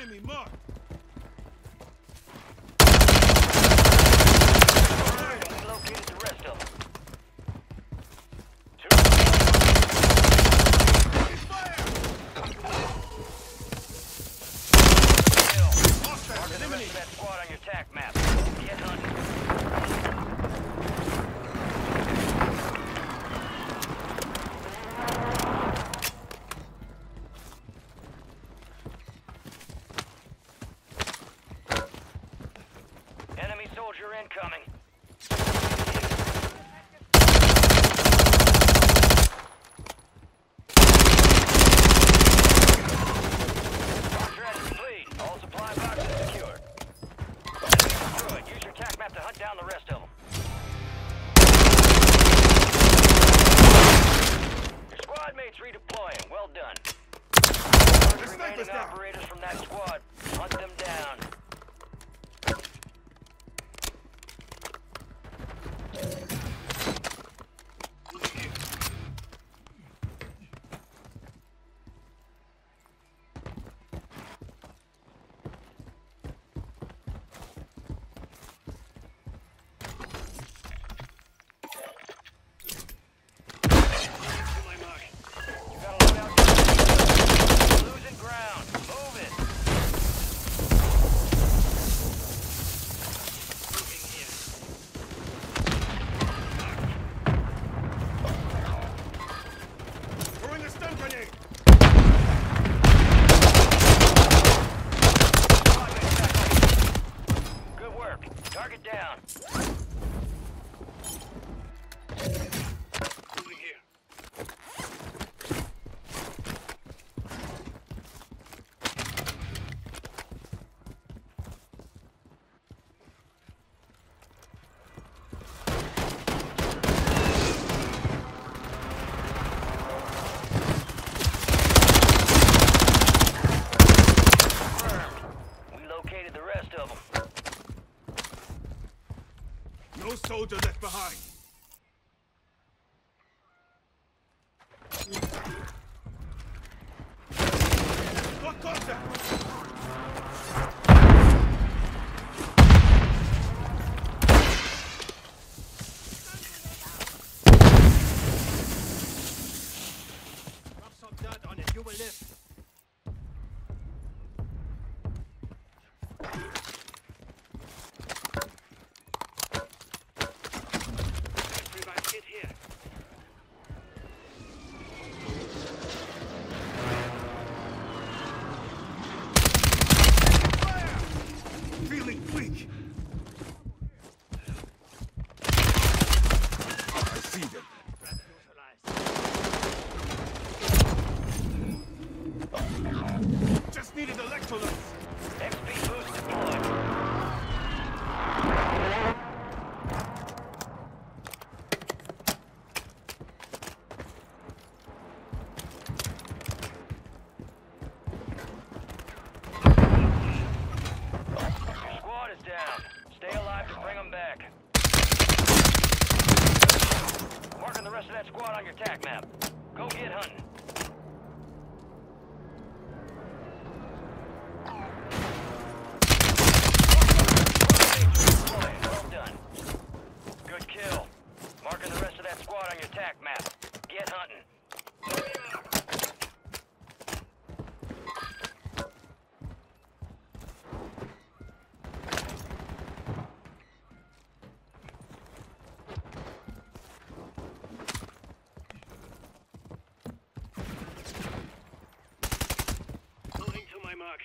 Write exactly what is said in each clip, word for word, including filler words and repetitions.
Enemy marked. Security located the rest of them. Incoming. Roger, complete. All supply boxes secured. Destroyed. Use your attack map to hunt down the rest of them. Your squad mates redeploying. Well done. The remaining operators from that squad, hunt them down. Target down. Moving here. Confirmed. We located the rest of them. No soldier left behind. What contact? Drop some dirt on it, you will live. Just needed electrolytes. X P boost deployed. Your squad is down. Stay alive to bring them back. Marking the rest of that squad on your attack map. Go get hunting. Mark.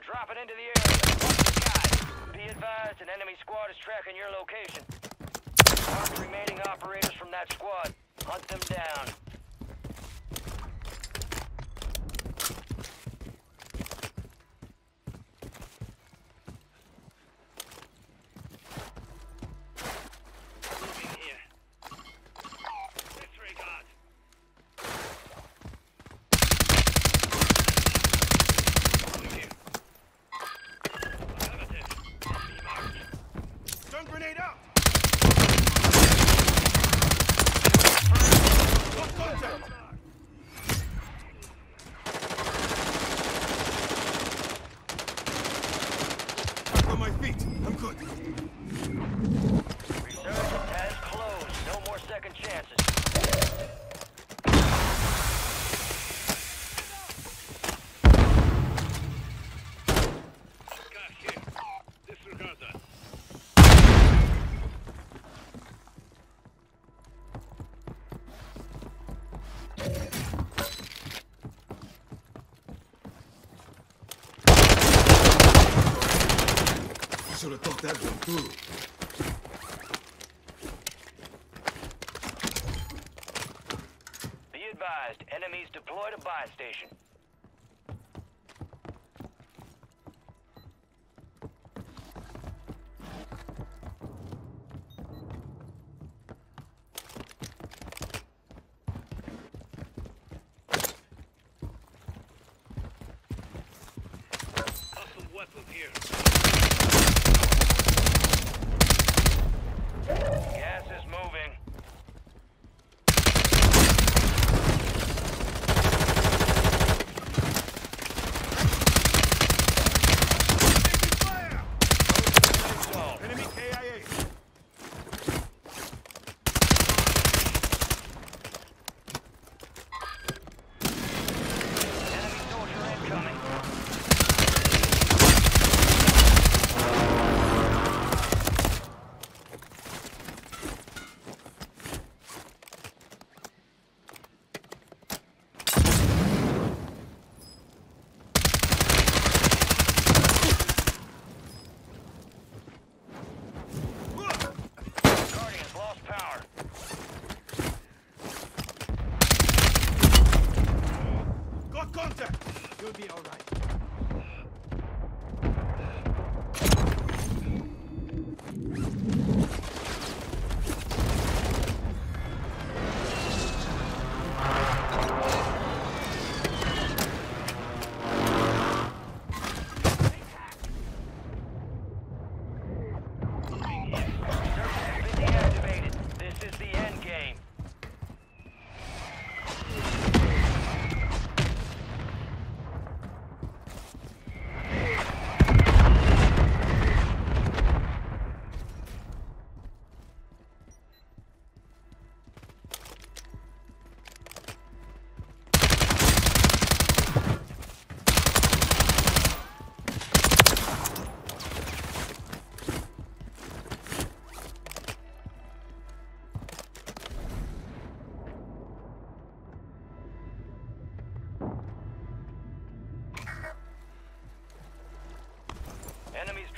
are dropping into the area. Watch the sky. Be advised, an enemy squad is tracking your location. Mark the remaining operators from that squad. Hunt them down. Should have thought that one through. Enemies deployed a buy station. Hostile weapon here. Gas is moving.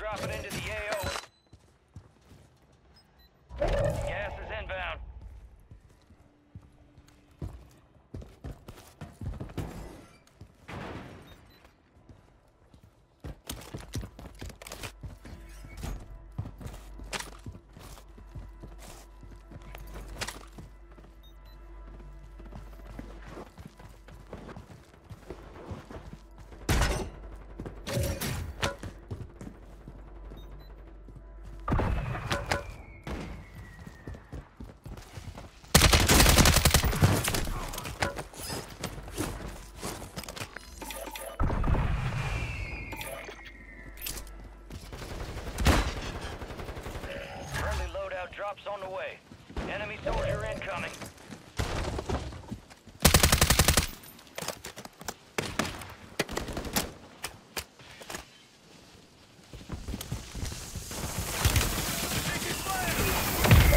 Drop it into the A O. Gas is inbound. Drops on the way. Enemy soldier incoming. Taking fire! Moving.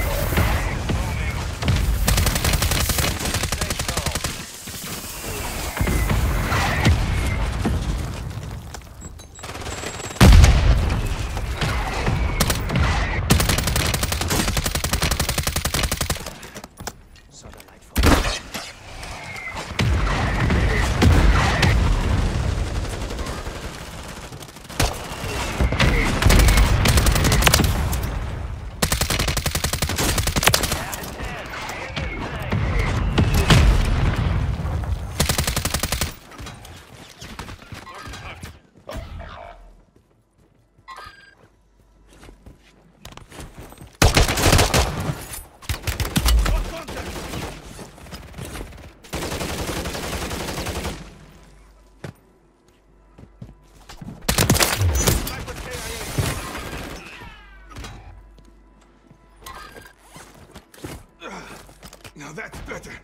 that's better.